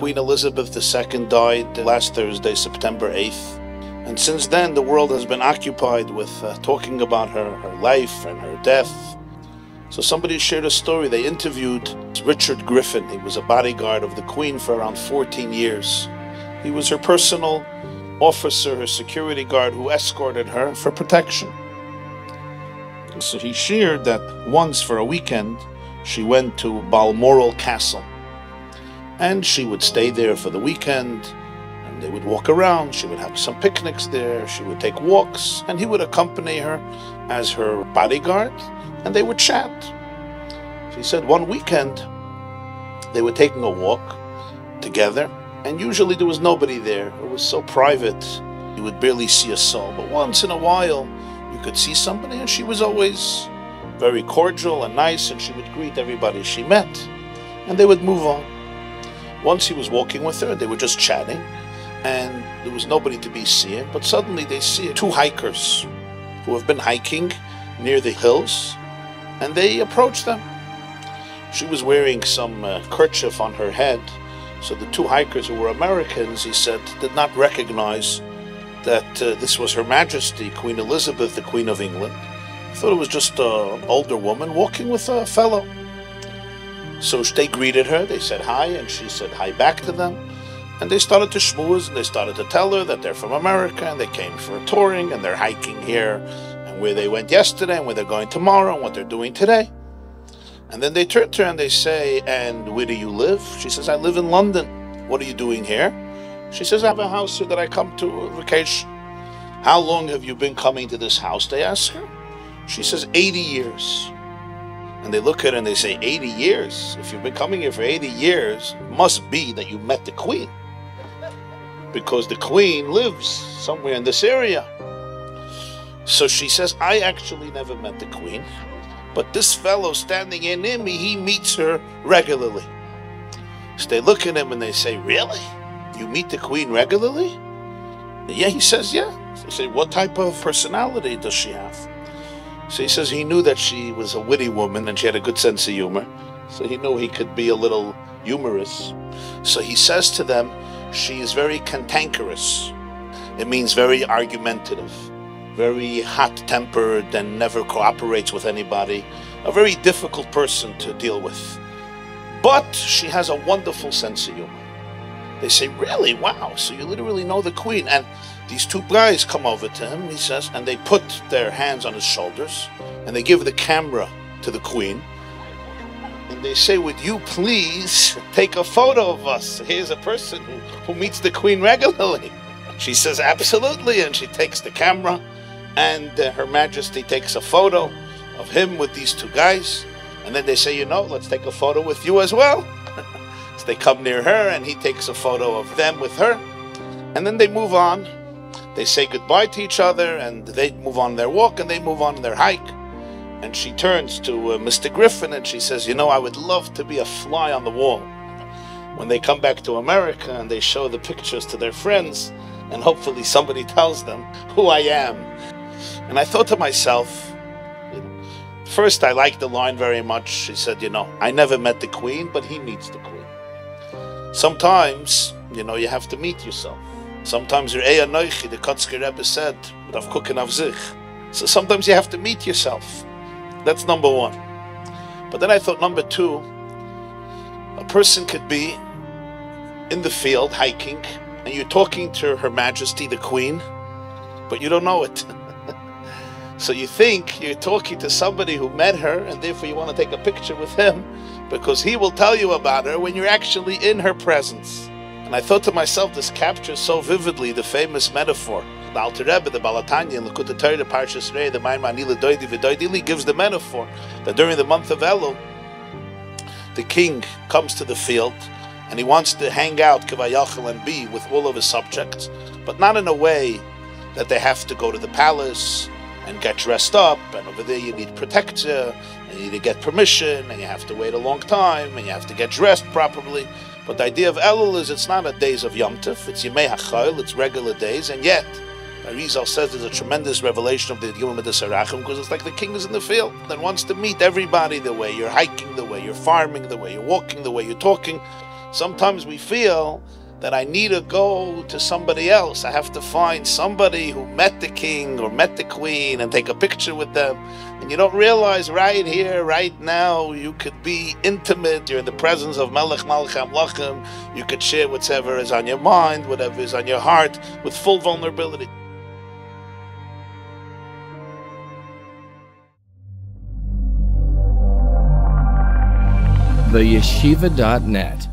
Queen Elizabeth II died last Thursday, September 8th. And since then, the world has been occupied with talking about her life and her death. So somebody shared a story. They interviewed Richard Griffin. He was a bodyguard of the Queen for around 14 years. He was her personal officer, her security guard, who escorted her for protection. So he shared that once for a weekend, she went to Balmoral Castle. And she would stay there for the weekend. They would walk around, she would have some picnics there, she would take walks, and he would accompany her as her bodyguard, and they would chat. She said one weekend they were taking a walk together, and usually there was nobody there. It was so private, you would barely see a soul. But once in a while, you could see somebody, and she was always very cordial and nice, and she would greet everybody she met, and they would move on. Once he was walking with her, they were just chatting, and there was nobody to be seen, but suddenly they see two hikers who have been hiking near the hills, and they approach them. She was wearing some kerchief on her head, so the two hikers, who were Americans, he said, did not recognize that this was Her Majesty, Queen Elizabeth, the Queen of England. He thought it was just an older woman walking with a fellow. So they greeted her, they said hi, and she said hi back to them. And they started to schmooze, and they started to tell her that they're from America, and they came for touring, and they're hiking here, and where they went yesterday, and where they're going tomorrow, and what they're doing today. And then they turn to her and they say, "And where do you live?" She says, "I live in London." "What are you doing here?" She says, "I have a house here that I come to vacation." "How long have you been coming to this house?" they ask her. She says, 80 years. And they look at her and they say, 80 years? If you've been coming here for 80 years, it must be that you met the Queen, because the Queen lives somewhere in this area. So she says, "I actually never met the Queen, but this fellow standing here near me, he meets her regularly." So they look at him and they say, "Really? You meet the Queen regularly?" "Yeah," he says, "yeah." So they say, "What type of personality does she have?" So he says he knew that she was a witty woman and she had a good sense of humor. So he knew he could be a little humorous. So he says to them, "She is very cantankerous." It means very argumentative, very hot-tempered, and never cooperates with anybody. A very difficult person to deal with. But she has a wonderful sense of humor. They say, "Really? Wow, so you literally know the Queen." And these two guys come over to him, he says, and they put their hands on his shoulders, and they give the camera to the Queen. And they say, "Would you please take a photo of us? Here's a person who meets the Queen regularly." She says, "Absolutely." And she takes the camera, and Her Majesty takes a photo of him with these two guys. And then they say, "You know, let's take a photo with you as well." So they come near her, and he takes a photo of them with her. And then they move on. They say goodbye to each other, and they move on their walk, and they move on their hike. And she turns to Mr. Griffin and she says, "You know, I would love to be a fly on the wall when they come back to America and they show the pictures to their friends, and hopefully somebody tells them who I am." And I thought to myself, first I liked the line very much. She said, "You know, I never met the Queen, but he meets the Queen." Sometimes, you know, you have to meet yourself. Sometimes your Eya Noichi, the Kotzke Rebbe said, Rav Kuk. So sometimes you have to meet yourself. That's number one. But then I thought, number two, a person could be in the field hiking and you're talking to Her Majesty the Queen, but you don't know it. So you think you're talking to somebody who met her, and therefore you want to take a picture with him because he will tell you about her when you're actually in her presence. And I thought to myself, this captures so vividly the famous metaphor. The Alter Rebbe, the Balatanya, and Likutei Torah, the Parshas Rei, the Maimon Ani L'Doidi V'Doidili gives the metaphor that during the month of Elul, the king comes to the field and he wants to hang out Kivayachal and be with all of his subjects, but not in a way that they have to go to the palace and get dressed up, and over there you need protector, and you need to get permission, and you have to wait a long time, and you have to get dressed properly. But the idea of Elul is it's not a days of Yom Tov, it's Yimei HaChoil, it's regular days, and yet Arizal says there's a tremendous revelation of the Yom HaMedesarachim, because it's like the king is in the field and wants to meet everybody the way you're hiking, the way you're farming, the way you're walking, the way you're talking. Sometimes we feel that I need to go to somebody else. I have to find somebody who met the king or met the queen and take a picture with them. And you don't realize right here, right now, you could be intimate. You're in the presence of Melech Malchei Amlachim. You could share whatever is on your mind, whatever is on your heart, with full vulnerability. TheYeshiva.net